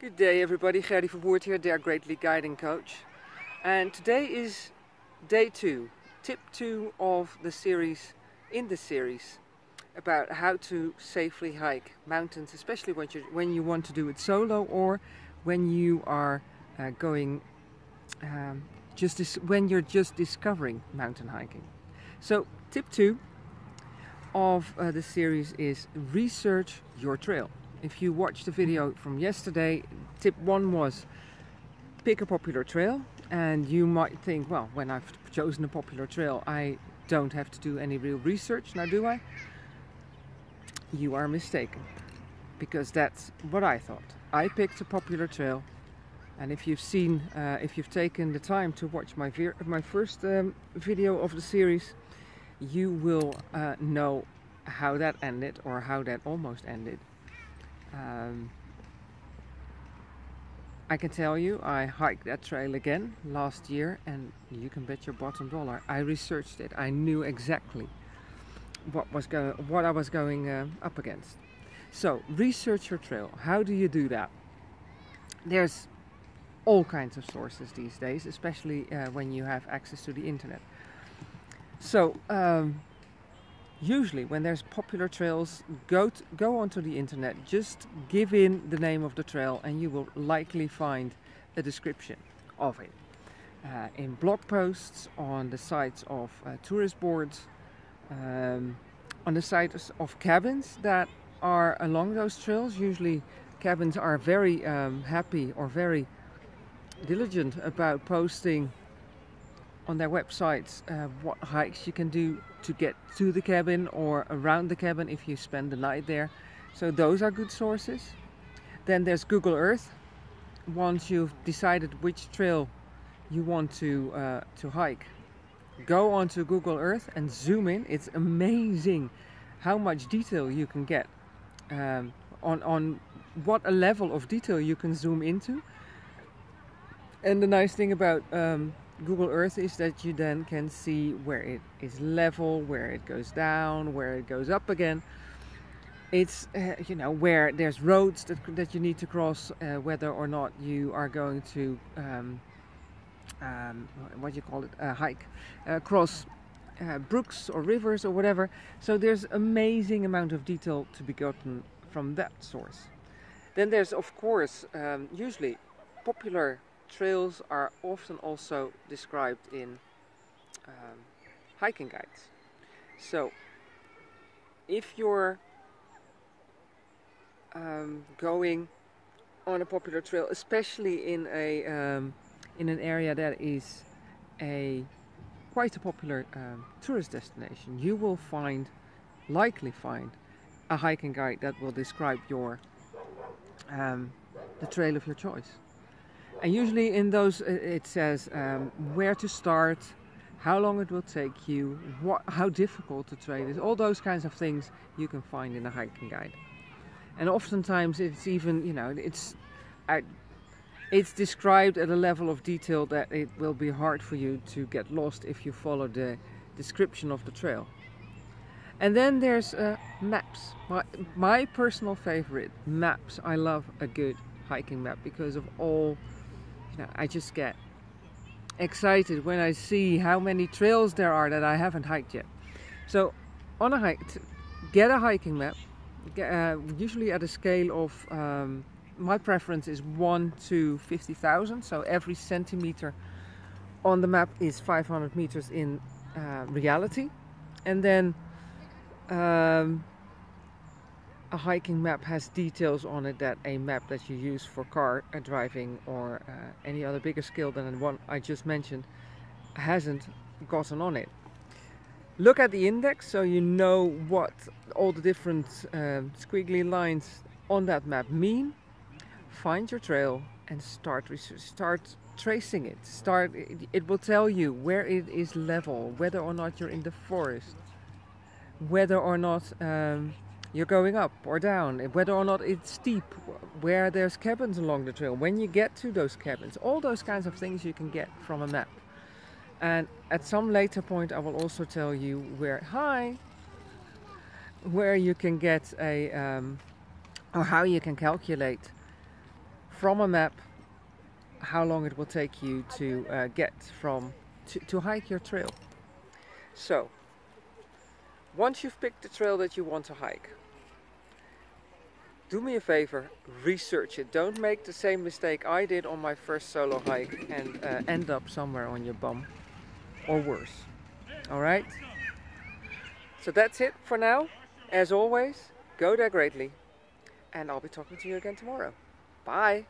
Good day everybody, Gerdie Verwoerd here, Dare Greatly Guiding Coach. And today is day 2, tip 2 of the series, about how to safely hike mountains, especially when you want to do it solo or when you are just discovering mountain hiking. So tip 2 of the series is research your trail. If you watched the video from yesterday, tip 1 was pick a popular trail, and you might think, well, when I've chosen a popular trail I don't have to do any real research, now do I? You are mistaken, because that's what I thought. I picked a popular trail, and if you've seen, if you've taken the time to watch my first video of the series, you will know how that ended, or how that almost ended. I can tell you, I hiked that trail again last year, and you can bet your bottom dollar I researched it. I knew exactly what I was going up against. So research your trail. How do you do that? There's all kinds of sources these days, especially when you have access to the internet. So usually when there's popular trails, go onto the internet, just give in the name of the trail and you will likely find a description of it. In blog posts, on the sites of tourist boards, on the sites of cabins that are along those trails. Usually cabins are very happy or very diligent about posting on their websites what hikes you can do to get to the cabin or around the cabin if you spend the night there. So those are good sources. Then there's Google Earth. Once you've decided which trail you want to hike, go onto Google Earth and zoom in. It's amazing how much detail you can get, on what a level of detail you can zoom into. And the nice thing about Google Earth is that you then can see where it is level, where it goes down, where it goes up again. It's you know, where there's roads that you need to cross, whether or not you are going to what do you call it, hike, cross brooks or rivers or whatever. So there's amazing amount of detail to be gotten from that source. Then there's, of course, usually popular trails are often also described in hiking guides. So if you're going on a popular trail, especially in a in an area that is quite a popular tourist destination, you will likely find a hiking guide that will describe your the trail of your choice. And usually in those it says where to start, how long it will take you, how difficult the trail is. All those kinds of things you can find in a hiking guide. And oftentimes it's even, you know, it's described at a level of detail that it will be hard for you to get lost if you follow the description of the trail. And then there's maps. My personal favorite, maps. I love a good hiking map because of all. I just get excited when I see how many trails there are that I haven't hiked yet. So on a hike, get a hiking map, usually at a scale of, my preference is 1 to 50,000, so every centimeter on the map is 500 meters in reality. And then a hiking map has details on it that a map that you use for car driving or any other bigger scale than the one I just mentioned hasn't gotten on it. Look at the index, so you know what all the different squiggly lines on that map mean. Find your trail and start tracing it. It will tell you where it is level, whether or not you're in the forest, whether or not you're going up or down, whether or not it's steep, where there's cabins along the trail, when you get to those cabins. All those kinds of things you can get from a map. And at some later point I will also tell you where you can get or how you can calculate from a map how long it will take you to get from to hike your trail. So once you've picked the trail that you want to hike, do me a favor, research it. Don't make the same mistake I did on my first solo hike and end up somewhere on your bum or worse. All right? So that's it for now. As always, go Dare Greatly, and I'll be talking to you again tomorrow. Bye.